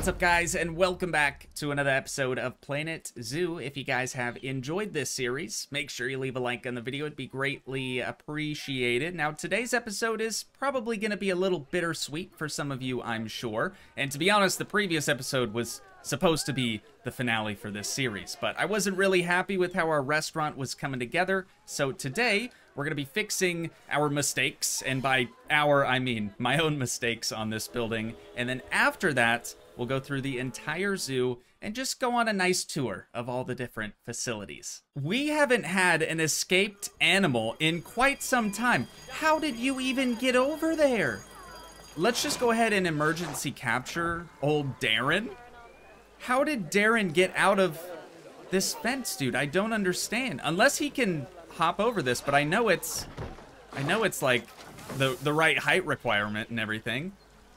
What's up, guys, and welcome back to another episode of Planet Zoo. If you guys have enjoyed this series, make sure you leave a like on the video. It'd be greatly appreciated. Now, today's episode is probably going to be a little bittersweet for some of you, I'm sure. And to be honest, the previous episode was supposed to be the finale for this series, but I wasn't really happy with how our restaurant was coming together. So today, we're going to be fixing our mistakes, and by our, I mean my own mistakes on this building. And then after that, we'll go through the entire zoo and just go on a nice tour of all the different facilities. We haven't had an escaped animal in quite some time. How did you even get over there? Let's just go ahead and emergency capture old Darren. How did Darren get out of this fence, dude? I don't understand. Unless he can hop over this, but I know it's like the right height requirement and everything.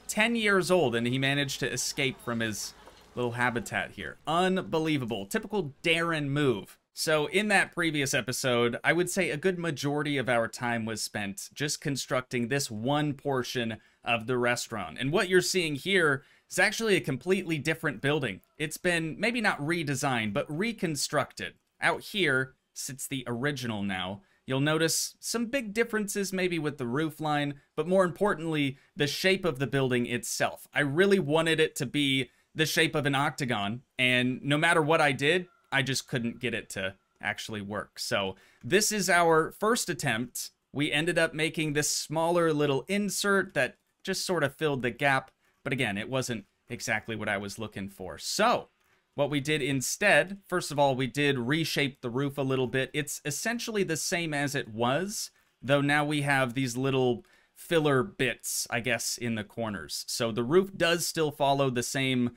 10 years old, and he managed to escape from his little habitat here. Unbelievable. Typical Darren move. So in that previous episode, I would say a good majority of our time was spent just constructing this one portion of the restaurant. And what you're seeing here is actually a completely different building. It's been maybe not redesigned, but reconstructed. Out here sits the original now. You'll notice some big differences maybe with the roof line, but more importantly, the shape of the building itself. I really wanted it to be the shape of an octagon, and no matter what I did, I just couldn't get it to actually work. So this is our first attempt. We ended up making this smaller little insert that just sort of filled the gap, but again, it wasn't exactly what I was looking for. So what we did instead, first of all, we did reshape the roof a little bit. It's essentially the same as it was, though now we have these little filler bits, I guess, in the corners. So the roof does still follow the same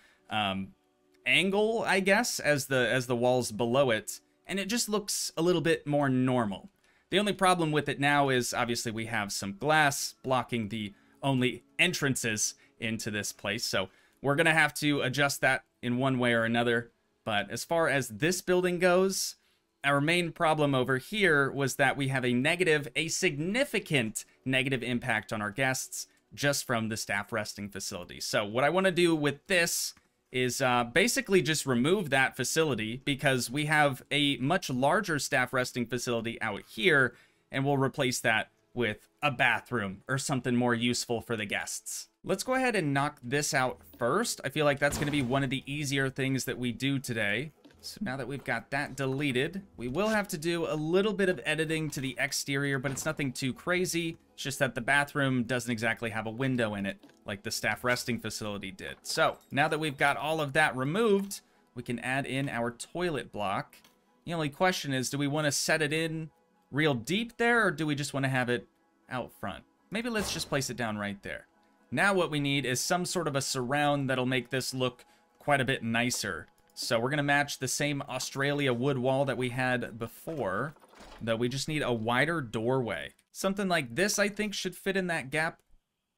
angle, I guess, as the walls below it, and it just looks a little bit more normal. The only problem with it now is, obviously, we have some glass blocking the only entrances into this place, so we're going to have to adjust that in one way or another. But as far as this building goes, our main problem over here was that we have a significant negative impact on our guests just from the staff resting facility. So what I want to do with this is basically just remove that facility, because we have a much larger staff resting facility out here, and we'll replace that with a bathroom or something more useful for the guests. Let's go ahead and knock this out first. I feel like that's going to be one of the easier things that we do today. So now that we've got that deleted, we will have to do a little bit of editing to the exterior, but it's nothing too crazy. It's just that the bathroom doesn't exactly have a window in it like the staff resting facility did. So now that we've got all of that removed, we can add in our toilet block. The only question is, do we want to set it in real deep there, or do we just want to have it out front? Maybe let's just place it down right there. Now what we need is some sort of a surround that'll make this look quite a bit nicer. So we're going to match the same Australia wood wall that we had before, though we just need a wider doorway. Something like this, I think, should fit in that gap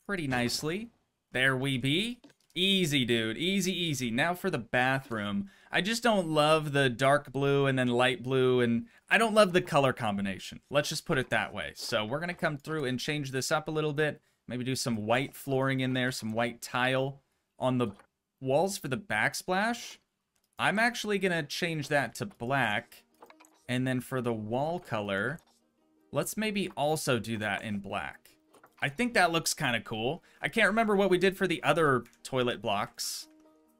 pretty nicely. There we be. Easy, dude. Easy, easy. Now for the bathroom. I just don't love the dark blue and then light blue, and I don't love the color combination. Let's just put it that way. So we're going to come through and change this up a little bit. Maybe do some white flooring in there, some white tile on the walls for the backsplash. I'm actually going to change that to black. And then for the wall color, let's maybe also do that in black. I think that looks kind of cool. I can't remember what we did for the other toilet blocks.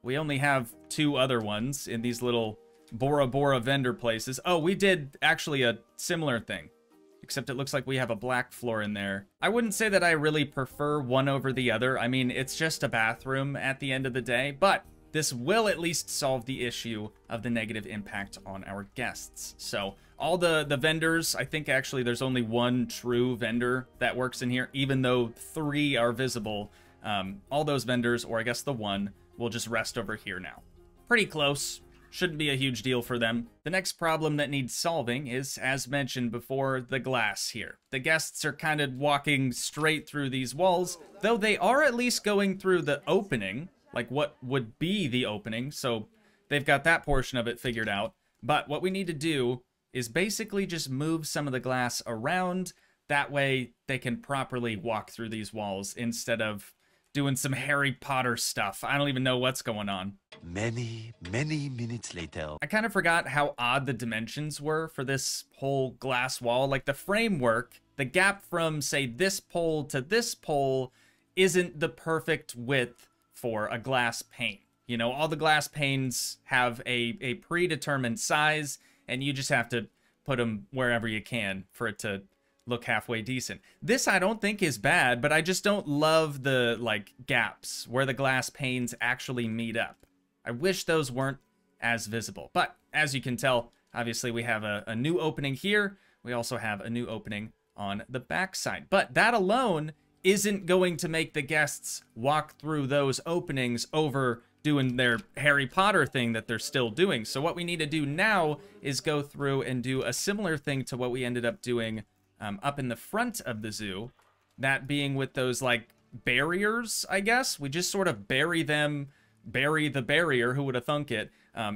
We only have two other ones in these little Bora Bora vendor places. Oh, we did actually a similar thing, except it looks like we have a black floor in there. I wouldn't say that I really prefer one over the other. I mean, it's just a bathroom at the end of the day, but this will at least solve the issue of the negative impact on our guests. So all the vendors, I think actually there's only one true vendor that works in here, even though three are visible. All those vendors, or I guess the one, will just rest over here now. Pretty close. Shouldn't be a huge deal for them. The next problem that needs solving is, as mentioned before, the glass here. The guests are kind of walking straight through these walls, though they are at least going through the opening, like what would be the opening, so they've got that portion of it figured out. But what we need to do is basically just move some of the glass around. That way they can properly walk through these walls instead of doing some Harry Potter stuff. I don't even know what's going on. Many, many minutes later. I kind of forgot how odd the dimensions were for this whole glass wall. Like the framework, the gap from, say, this pole to this pole isn't the perfect width for a glass pane. You know, all the glass panes have a predetermined size, and you just have to put them wherever you can for it to look halfway decent. This I don't think is bad, but I just don't love the, like, gaps where the glass panes actually meet up. I wish those weren't as visible. But as you can tell, obviously we have a new opening here. We also have a new opening on the backside. But that alone isn't going to make the guests walk through those openings over doing their Harry Potter thing that they're still doing. So what we need to do now is go through and do a similar thing to what we ended up doing up in the front of the zoo, that being with those, like, barriers, I guess. We just sort of bury them, bury the barrier, who would have thunk it,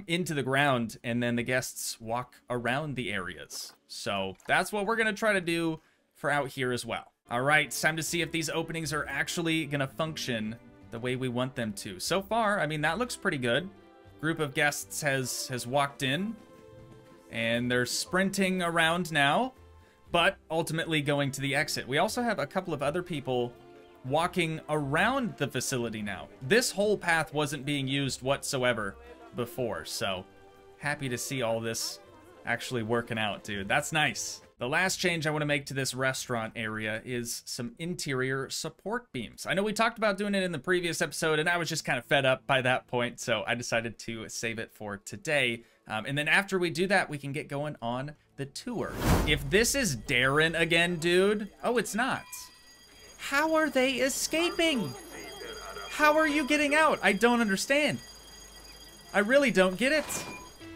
into the ground, and then the guests walk around the areas. So that's what we're gonna try to do for out here as well. All right, it's time to see if these openings are actually gonna function the way we want them to. So far, I mean, that looks pretty good. Group of guests has walked in, and they're sprinting around now, but ultimately going to the exit. We also have a couple of other people walking around the facility now. This whole path wasn't being used whatsoever before, so happy to see all this actually working out, dude. That's nice. The last change I want to make to this restaurant area is some interior support beams. I know we talked about doing it in the previous episode, and I was just kind of fed up by that point, so I decided to save it for today. And then after we do that, we can get going on the tour. If this is Darren again, dude. Oh, it's not. How are they escaping? How are you getting out? I don't understand. I really don't get it.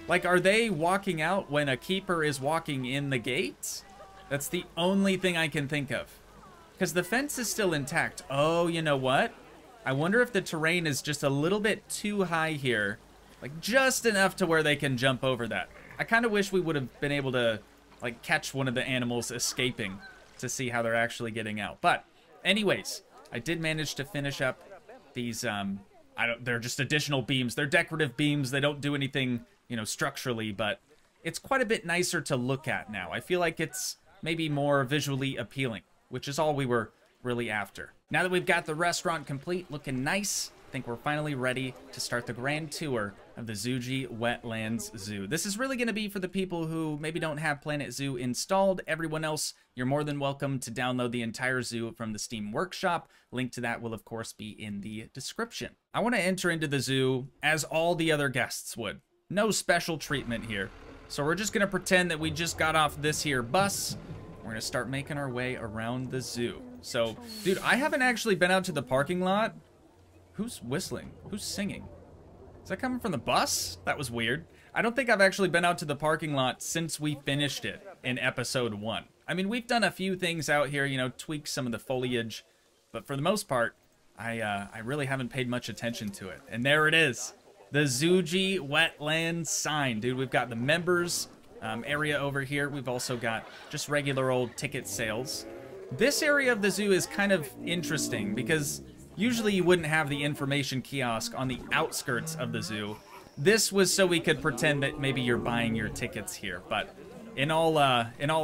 Like, are they walking out when a keeper is walking in the gate? That's the only thing I can think of. Because the fence is still intact. Oh, you know what? I wonder if the terrain is just a little bit too high here. Like, just enough to where they can jump over that. I kind of wish we would have been able to, like, catch one of the animals escaping to see how they're actually getting out. But anyways, I did manage to finish up these, they're just additional beams. They're decorative beams. They don't do anything, you know, structurally, but it's quite a bit nicer to look at now. I feel like it's maybe more visually appealing, which is all we were really after. Now that we've got the restaurant complete, looking nice, I think we're finally ready to start the grand tour of the Zoogii Wetlands Zoo. This is really going to be for the people who maybe don't have Planet Zoo installed. Everyone else, you're more than welcome to download the entire zoo from the Steam Workshop. Link to that will, of course, be in the description. I want to enter into the zoo as all the other guests would. No special treatment here. So we're just going to pretend that we just got off this here bus. We're going to start making our way around the zoo. So, dude, I haven't actually been out to the parking lot. Who's whistling? Who's singing? Is that coming from the bus? That was weird. I don't think I've actually been out to the parking lot since we finished it in episode 1. I mean, we've done a few things out here, you know, tweak some of the foliage, but for the most part, I really haven't paid much attention to it. And there it is, the Zoogii Wetlands sign, dude. We've got the members area over here. We've also got just regular old ticket sales. This area of the zoo is kind of interesting because usually you wouldn't have the information kiosk on the outskirts of the zoo. This was so we could pretend that maybe you're buying your tickets here, but in all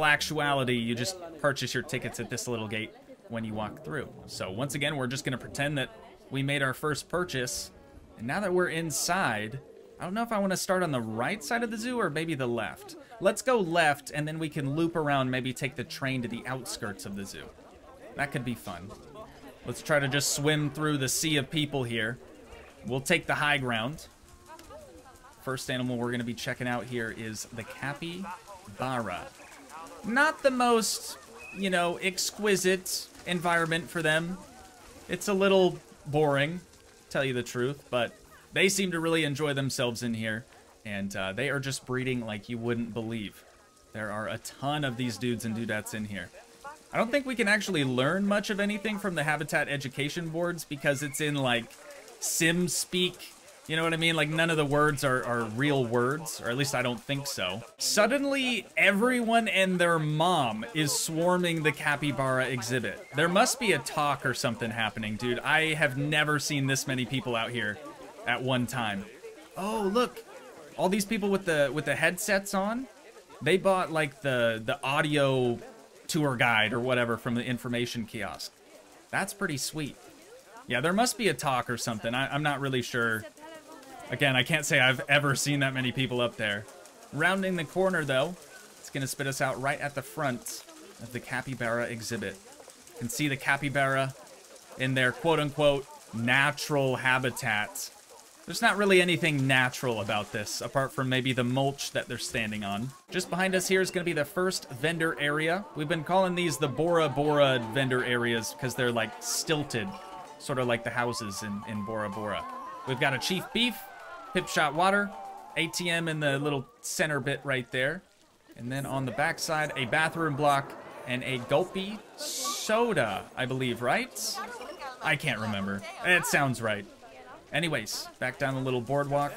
actuality, you just purchase your tickets at this little gate when you walk through. So once again, we're just gonna pretend that we made our first purchase. And now that we're inside, I don't know if I wanna start on the right side of the zoo or maybe the left. Let's go left, and then we can loop around, maybe take the train to the outskirts of the zoo. That could be fun. Let's try to just swim through the sea of people here. We'll take the high ground. First animal we're going to be checking out here is the capybara. Not the most, you know, exquisite environment for them. It's a little boring, to tell you the truth, but they seem to really enjoy themselves in here, and they are just breeding like you wouldn't believe. There are a ton of these dudes and dudettes in here. I don't think we can actually learn much of anything from the Habitat Education Boards because it's in, like, sim-speak You know what I mean? Like, none of the words are real words, or at least I don't think so. Suddenly, everyone and their mom is swarming the capybara exhibit. There must be a talk or something happening, dude. I have never seen this many people out here at one time. Oh, look. All these people with the headsets on, they bought, like, the audio tour guide or whatever from the information kiosk. That's pretty sweet. Yeah, there must be a talk or something. I'm not really sure. Again, I can't say I've ever seen that many people up there. Rounding the corner, though, it's going to spit us out right at the front of the capybara exhibit. You can see the capybara in their quote-unquote natural habitat. There's not really anything natural about this, apart from maybe the mulch that they're standing on. Just behind us here is going to be the first vendor area. We've been calling these the Bora Bora vendor areas because they're, like, stilted, sort of like the houses in Bora Bora. We've got a Chief Beef, Pip Shot Water, ATM in the little center bit right there. And then on the backside, a bathroom block and a gulpy soda, I believe, right? I can't remember. It sounds right. Anyways, back down the little boardwalk.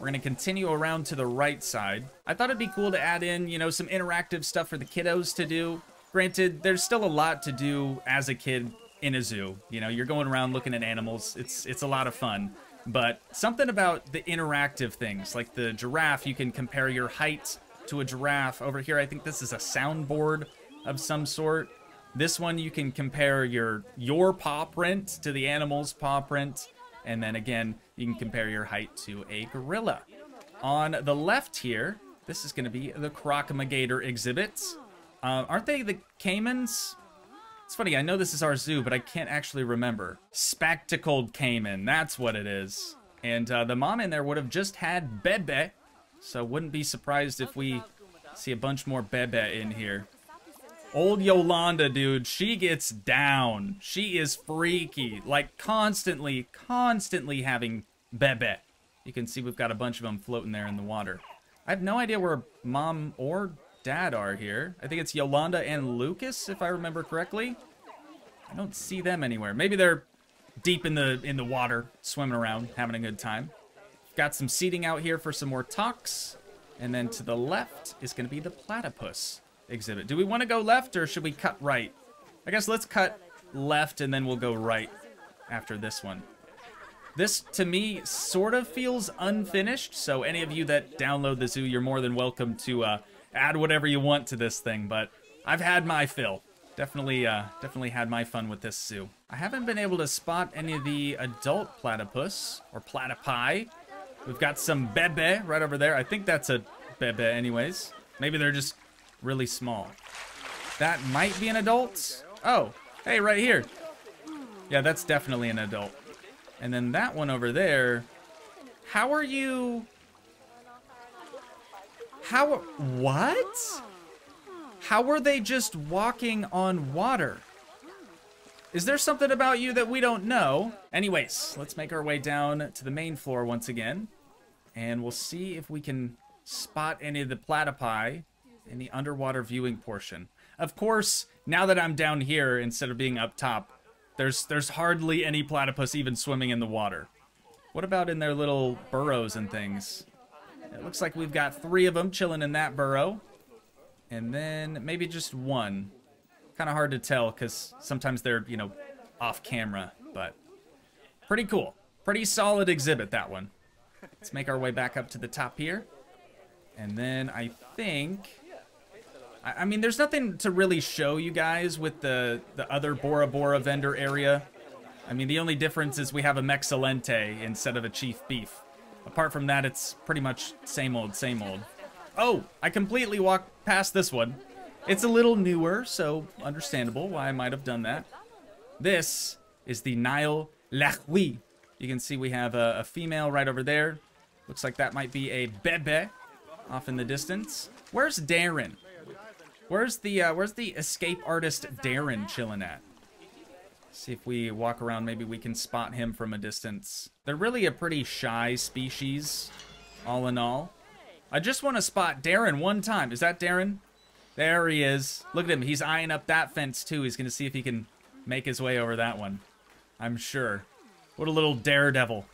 We're going to continue around to the right side. I thought it'd be cool to add in, you know, some interactive stuff for the kiddos to do. Granted, there's still a lot to do as a kid in a zoo. You know, you're going around looking at animals. It's a lot of fun. But something about the interactive things, like the giraffe, you can compare your height to a giraffe. Over here, I think this is a soundboard of some sort. This one, you can compare your paw print to the animal's paw print. And then again, you can compare your height to a gorilla. On the left here, this is going to be the Crocomagator exhibit. Aren't they the caimans? It's funny, I know this is our zoo, but I can't actually remember. Spectacled caiman, that's what it is. And the mom in there would have just had Bebe, so wouldn't be surprised if we see a bunch more Bebe in here. Old Yolanda, dude, she gets down. She is freaky, like constantly having Bebe. You can see we've got a bunch of them floating there in the water. I have no idea where mom or dad are here. I think it's Yolanda and Lucas, if I remember correctly. I don't see them anywhere. Maybe they're deep in the water, swimming around, having a good time. Got some seating out here for some more talks. And then to the left is going to be the platypus exhibit. Do we want to go left or should we cut right? I guess let's cut left and then we'll go right after this one. This, to me, sort of feels unfinished. So any of you that download the zoo, you're more than welcome to add whatever you want to this thing, but I've had my fill. Definitely had my fun with this zoo. I haven't been able to spot any of the adult platypus or platypi. We've got some bebe right over there. I think that's a bebe anyways. Maybe they're just really small. That might be an adult. Oh, hey, right here. Yeah, that's definitely an adult. And then that one over there. How are you... How, what? How were they just walking on water? Is there something about you that we don't know? Anyways, let's make our way down to the main floor once again. And we'll see if we can spot any of the platypi in the underwater viewing portion. Of course, now that I'm down here instead of being up top, there's hardly any platypus even swimming in the water. What about in their little burrows and things? It looks like we've got 3 of them chilling in that burrow. And then maybe just one. Kind of hard to tell because sometimes they're, you know, off camera. But pretty cool. Pretty solid exhibit, that one. Let's make our way back up to the top here. And then I think... I mean, there's nothing to really show you guys with the other Bora Bora vendor area. I mean, the only difference is we have a Mexcelente instead of a Chief Beef. Apart from that, it's pretty much same old, same old. Oh, I completely walked past this one. It's a little newer, so understandable why I might have done that. This is the Nile Lechwe. You can see we have a female right over there. Looks like that might be a bebe off in the distance. Where's Darren? Where's the escape artist Darren chilling at? See if we walk around, maybe we can spot him from a distance. They're really a pretty shy species, all in all. I just want to spot Darren one time. Is that Darren? There he is. Look at him. He's eyeing up that fence, too. He's going to see if he can make his way over that one, I'm sure. What a little daredevil.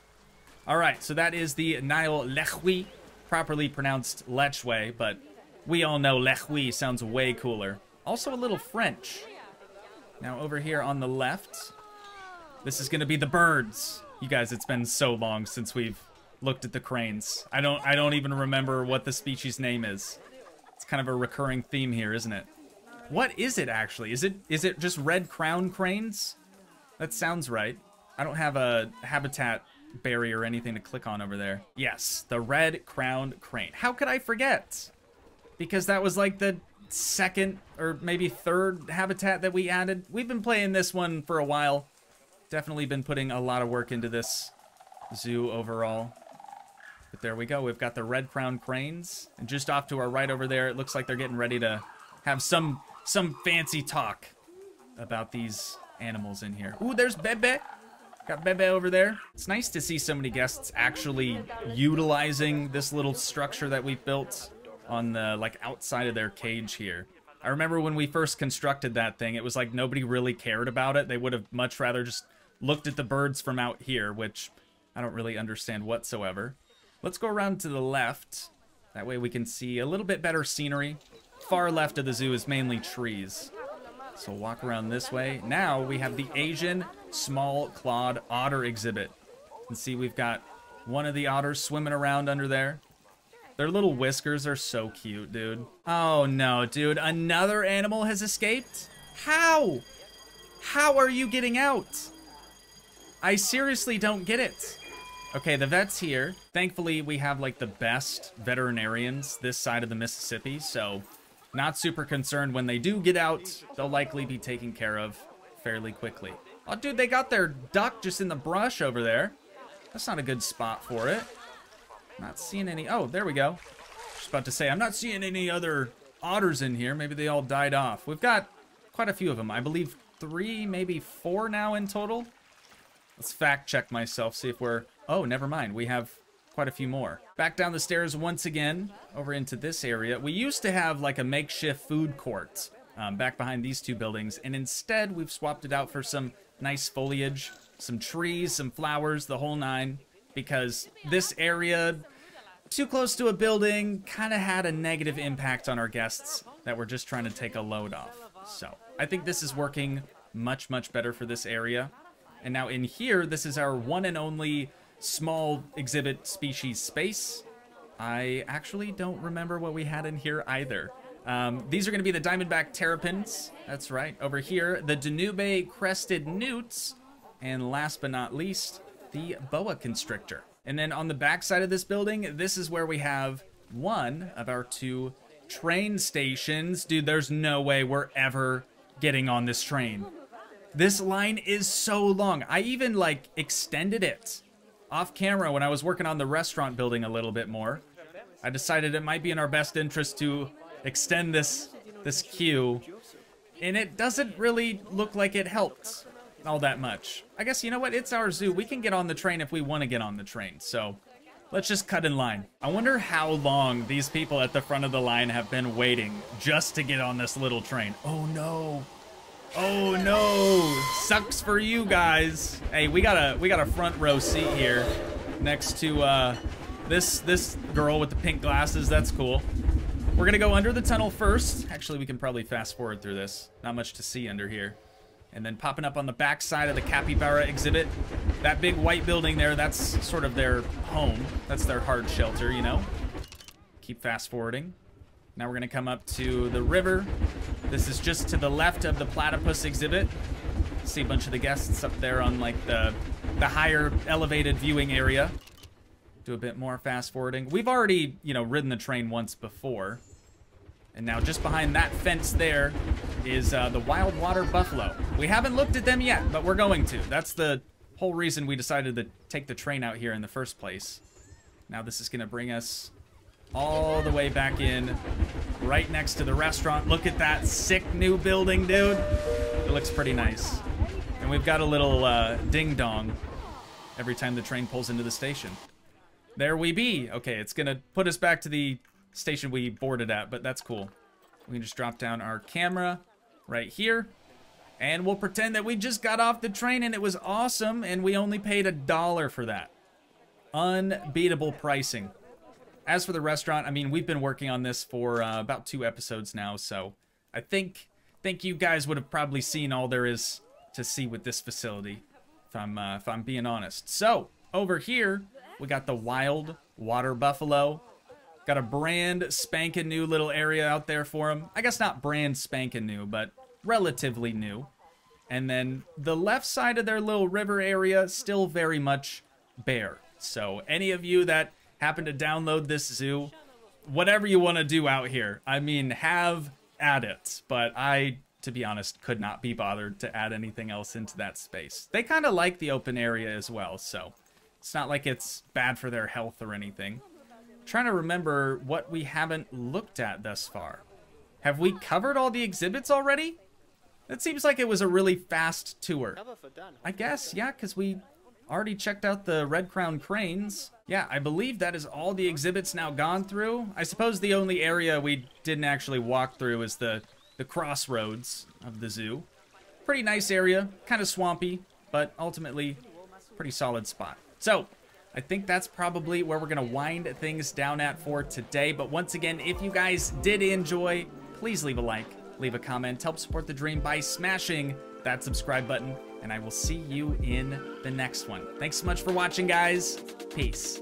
All right, so that is the Nile Lechwe, properly pronounced Lechwe, but we all know Lechwe sounds way cooler. Also a little French. Now over here on the left, this is gonna be the birds. You guys, it's been so long since we've looked at the cranes. I don't even remember what the species name is. It's kind of a recurring theme here, isn't it? What is it actually? Is it just red-crowned cranes? That sounds right. I don't have a habitat barrier or anything to click on over there. Yes, the red-crowned crane. How could I forget? Because that was like the second or maybe third habitat that we added. We've been playing this one for a while. Definitely been putting a lot of work into this zoo overall. But there we go. We've got the red-crowned cranes. And just off to our right over there, it looks like they're getting ready to have some fancy talk about these animals in here. Ooh, there's Bebe. Got Bebe over there. It's nice to see so many guests actually utilizing this little structure that we've built on the, like, outside of their cage here. I remember when we first constructed that thing, it was like nobody really cared about it. They would have much rather just looked at the birds from out here, which I don't really understand whatsoever. Let's go around to the left. That way we can see a little bit better scenery. Far left of the zoo is mainly trees. So walk around this way. Now we have the Asian small-clawed otter exhibit. You can see we've got one of the otters swimming around under there. Their little whiskers are so cute, dude. Oh no, dude, another animal has escaped? How? How are you getting out? I seriously don't get it. Okay, the vet's here. Thankfully, we have like the best veterinarians this side of the Mississippi, so not super concerned when they do get out. They'll likely be taken care of fairly quickly. Oh, dude, they got their duck just in the brush over there. That's not a good spot for it. Not seeing any. Oh, there we go. Just about to say, I'm not seeing any other otters in here. Maybe they all died off. We've got quite a few of them. I believe 3, maybe 4 now in total. Let's fact check myself, see if we're... Oh, never mind. We have quite a few more. Back down the stairs once again, over into this area. We used to have like a makeshift food court back behind these two buildings, and instead we've swapped it out for some nice foliage, some trees, some flowers, the whole nine. Because this area, too close to a building, kind of had a negative impact on our guests that were just trying to take a load off. So I think this is working much, much better for this area. And now in here, this is our one and only small exhibit species space. I actually don't remember what we had in here either. These are going to be the Diamondback Terrapins. That's right. Over here, the Danube Crested Newts. And last but not least, the boa constrictor. And then on the back side of this building, this is where we have one of our 2 train stations. Dude, there's no way we're ever getting on this train. This line is so long. I even like extended it off camera when I was working on the restaurant building a little bit more. I decided it might be in our best interest to extend this queue, and it doesn't really look like it helped all that much. I guess, you know what, it's our zoo. We can get on the train if we want to get on the train, so let's just cut in line. I wonder how long these people at the front of the line have been waiting just to get on this little train. Oh no, oh no, sucks for you guys. Hey, we got a front row seat here next to this girl with the pink glasses. That's cool. We're gonna go under the tunnel first. Actually, we can probably fast forward through this. Not much to see under here. And then popping up on the back side of the capybara exhibit, that big white building there, that's sort of their home. That's their hard shelter, you know. Keep fast forwarding. Now we're gonna come up to the river. This is just to the left of the platypus exhibit. See a bunch of the guests up there on like the higher elevated viewing area. Do a bit more fast forwarding. We've already, you know, ridden the train once before. And now just behind that fence there is the Wild Water Buffalo. We haven't looked at them yet, but we're going to. That's the whole reason we decided to take the train out here in the first place. Now this is gonna bring us all the way back in, right next to the restaurant. Look at that sick new building, dude. It looks pretty nice. And we've got a little ding-dong every time the train pulls into the station. There we be. Okay, it's gonna put us back to the station we boarded at, but that's cool. We can just drop down our camera right here, and we'll pretend that we just got off the train and it was awesome, and we only paid $1 for that. Unbeatable pricing. As for the restaurant, I mean, we've been working on this for about 2 episodes now, so I think you guys would have probably seen all there is to see with this facility, if I'm being honest. So over here we got the Wild Water Buffalo. Got a brand spankin' new little area out there for them. I guess not brand spankin' new, but relatively new. And then the left side of their little river area, still very much bare. So any of you that happen to download this zoo, whatever you want to do out here, I mean, have at it. But I, to be honest, could not be bothered to add anything else into that space. They kind of like the open area as well, so it's not like it's bad for their health or anything. Trying to remember what we haven't looked at thus far. Have we covered all the exhibits already? That seems like it was a really fast tour. I guess, yeah, because we already checked out the red-crowned cranes. Yeah, I believe that is all the exhibits now gone through. I suppose the only area we didn't actually walk through is the crossroads of the zoo. Pretty nice area, kind of swampy, but ultimately pretty solid spot. So I think that's probably where we're gonna wind things down at for today. But once again, if you guys did enjoy, please leave a like, leave a comment, help support the dream by smashing that subscribe button, and I will see you in the next one. Thanks so much for watching, guys. Peace.